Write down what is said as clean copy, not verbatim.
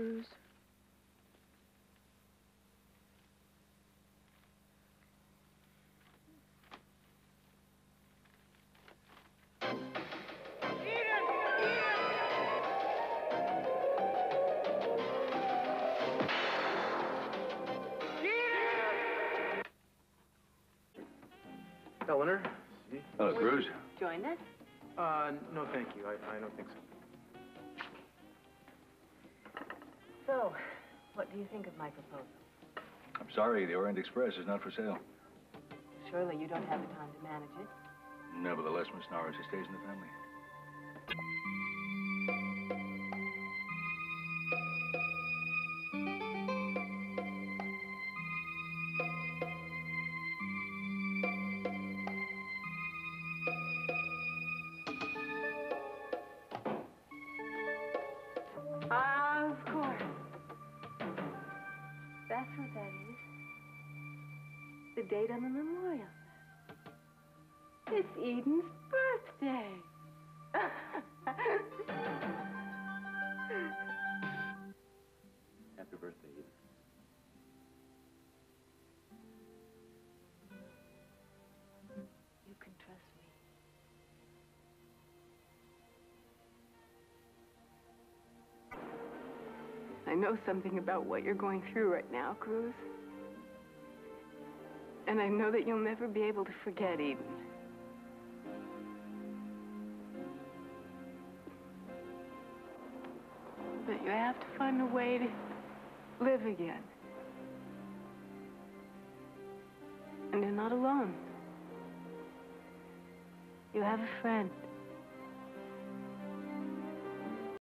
Cruz. Eleanor? Hello, Cruz. Join us? No, thank you. I don't think so. So, what do you think of my proposal? I'm sorry, the Orient Express is not for sale. Surely you don't have the time to manage it. Nevertheless, Miss Norris, it stays in the family. That's what that is. The date on the memorial. It's Eden's birthday. Happy birthday, Eden. You can trust me. I know something about what you're going through right now, Cruz. And I know that you'll never be able to forget Eden. But you have to find a way to live again. And you're not alone. You have a friend.